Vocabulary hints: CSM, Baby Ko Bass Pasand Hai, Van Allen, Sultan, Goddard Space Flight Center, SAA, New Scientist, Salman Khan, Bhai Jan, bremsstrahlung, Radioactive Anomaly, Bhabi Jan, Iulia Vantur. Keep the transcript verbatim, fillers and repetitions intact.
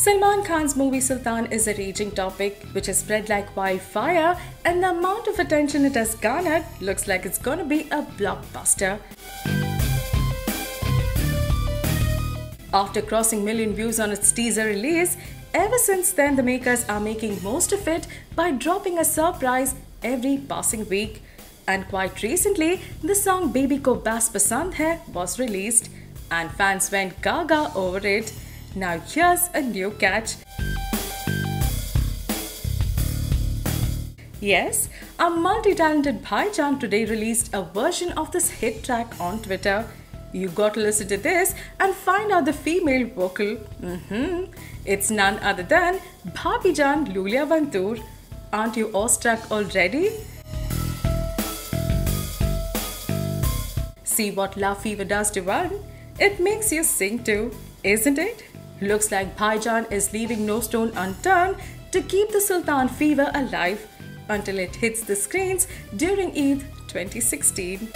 Salman Khan's movie Sultan is a raging topic which has spread like wildfire, and the amount of attention it has garnered looks like it's gonna be a blockbuster. After crossing million views on its teaser release, ever since then the makers are making most of it by dropping a surprise every passing week. And quite recently, the song Baby Ko Bass Pasand Hai was released, and fans went gaga over it. Now here's a new catch. Yes, a multi-talented Bhai Jan today released a version of this hit track on Twitter. You got to listen to this and find out the female vocal. Mm-hmm. It's none other than Bhabi Jan Iulia Vantur. Aren't you awestruck already? See what love fever does to one? It makes you sing too, isn't it? Looks like Bhai Jan is leaving no stone unturned to keep the Sultan fever alive until it hits the screens during Eid twenty sixteen.